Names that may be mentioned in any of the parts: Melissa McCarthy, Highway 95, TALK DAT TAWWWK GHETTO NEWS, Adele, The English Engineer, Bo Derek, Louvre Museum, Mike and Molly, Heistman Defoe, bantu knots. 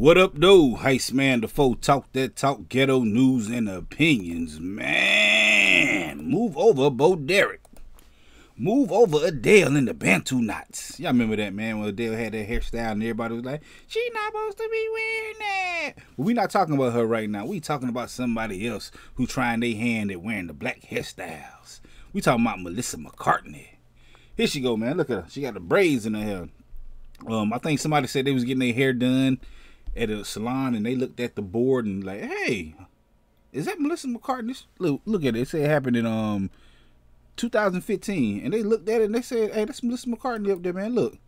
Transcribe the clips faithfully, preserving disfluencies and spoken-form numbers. What up, though? Heistman Defoe, talk that talk, ghetto news and opinions. Man, move over, Bo Derek. Move over Adele in the bantu knots. Y'all remember that, man, when Adele had that hairstyle and everybody was like, she not supposed to be wearing that. But we not talking about her right now. We talking about somebody else who trying their hand at wearing the black hairstyles. We talking about Melissa McCarthy. Here she go, man. Look at her. She got the braids in her hair. Um, I think somebody said they was getting their hair done at a salon, and they looked at the board and like, hey, is that Melissa McCarthy? Look, look at it. It said it happened in um two thousand fifteen, and they looked at it and they said, hey, that's Melissa McCarthy up there, man. Look,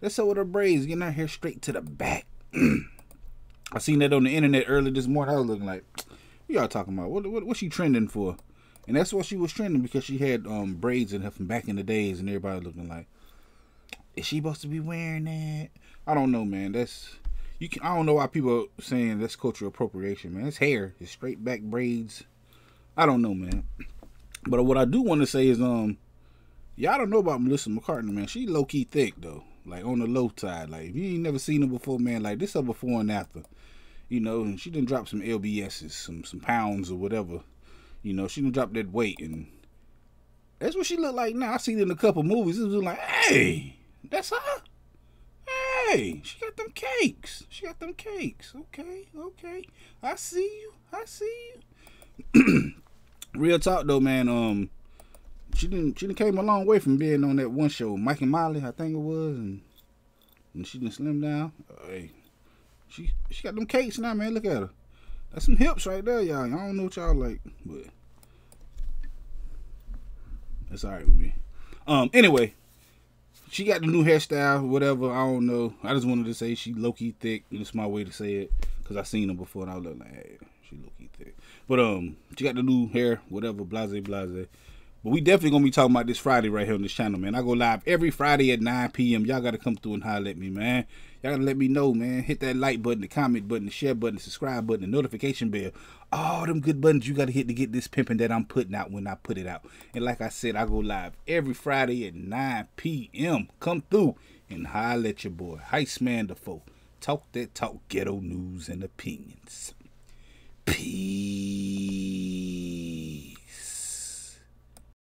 that's her with her braids, getting her hair straight to the back. I seen that on the internet early this morning. I was looking like, what y'all talking about? What, what what's she trending for? And that's what she was trending, because she had um braids in her from back in the days, and everybody looking like, is she supposed to be wearing that? I don't know, man. That's you can. I don't know why people are saying that's cultural appropriation, man. It's hair, it's straight back braids. I don't know, man. But what I do want to say is, um, y'all don't know about Melissa McCarthy, man. She low key thick though, like on the low side. Like if you ain't never seen her before, man, like this her before and after, you know. And she done dropped some L B S's, some some pounds or whatever, you know. She done dropped that weight, and that's what she look like now. I seen it in a couple movies. It was like, hey, that's her. Hey, she got them cakes. She got them cakes. Okay, okay. I see you. I see you. Real talk though, man. Um, she didn't. She didn't came a long way from being on that one show, Mike and Molly, I think it was, and, and she didn't slim down. Uh, hey, she she got them cakes now, man. Look at her. That's some hips right there, y'all. I don't know what y'all like, but that's all right with me. Um, anyway. She got the new hairstyle, whatever, I don't know. I just wanted to say she low-key thick. That's my way to say it, because I seen her before, and I was like, hey, she low-key thick. But um, she got the new hair, whatever, blase, blase. But we definitely going to be talking about this Friday right here on this channel, man. I go live every Friday at nine P M Y'all got to come through and holler at me, man. Y'all got to let me know, man. Hit that like button, the comment button, the share button, the subscribe button, the notification bell. All them good buttons you got to hit to get this pimping that I'm putting out when I put it out. And like I said, I go live every Friday at nine P M Come through and holler at your boy, Heistman Defoe. Talk that talk, ghetto news and opinions. Peace.